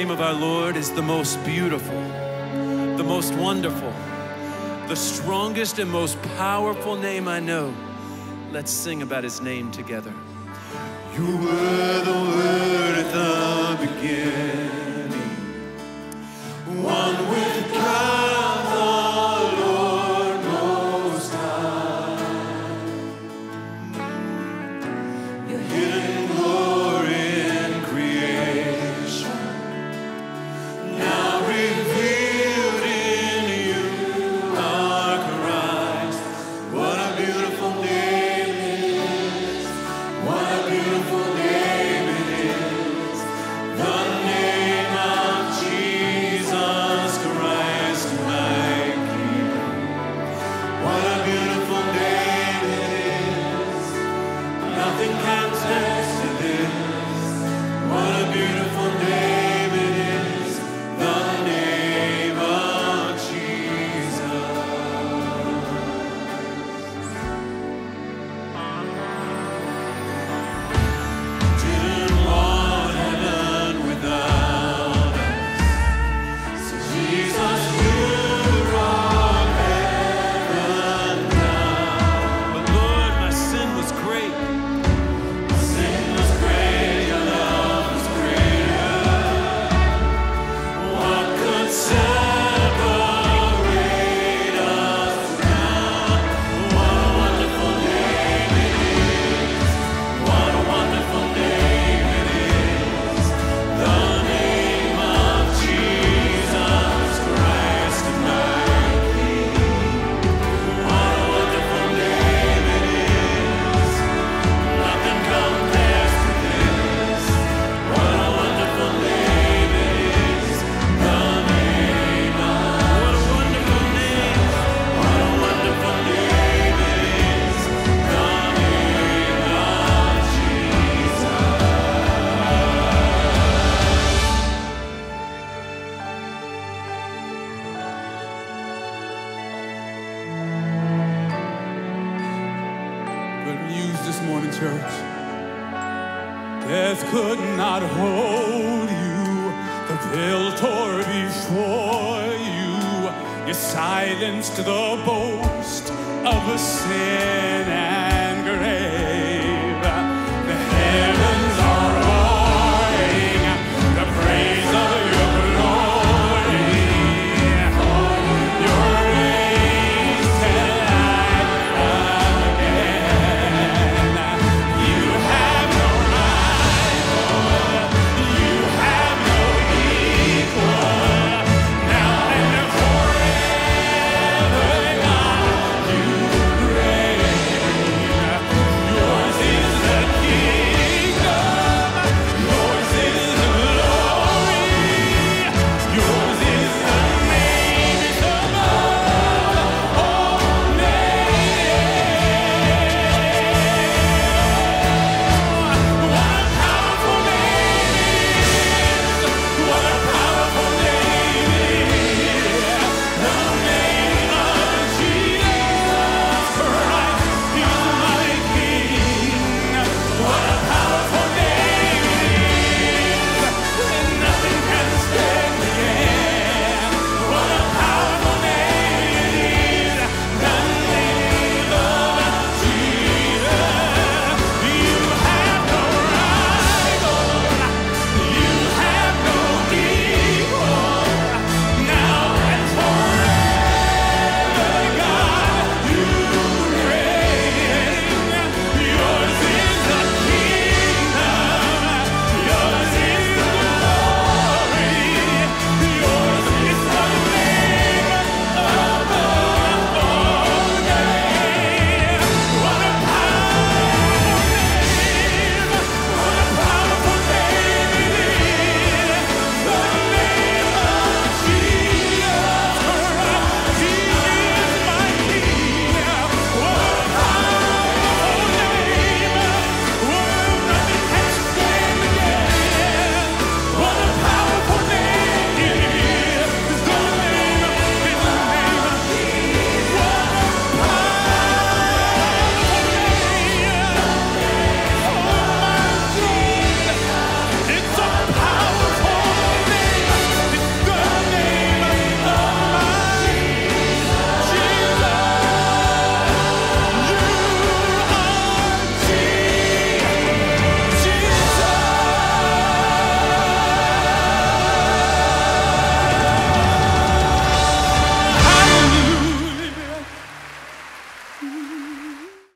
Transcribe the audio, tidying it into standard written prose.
name of our Lord is the most beautiful, the most wonderful, the strongest and most powerful name I know. Let's sing about his name together. You were the Word at the beginning, one with God, the Lord Most High. Your hidden glory in creation, now revealed in you are Christ. What a beautiful name it is. What a beautiful name it is. The name of Jesus Christ, my King. What a beautiful name it is. Nothing compares to this. What a beautiful name it is. The name of Jesus. Didn't want heaven without us. So Jesus, you brought heaven down. But Lord, my sin was great. Sin was great, your love was greater. What could separate us now? What a wonderful name it is. What a wonderful name it is. The name of Jesus Christ, my King. What a wonderful name it is. Nothing compares to this. What a wonderful name it is. The name of Jesus. What a wonderful name it is. The name of Jesus. Good news this morning, church. Death could not hold you. The veil tore before you. You silenced the boast of a sin.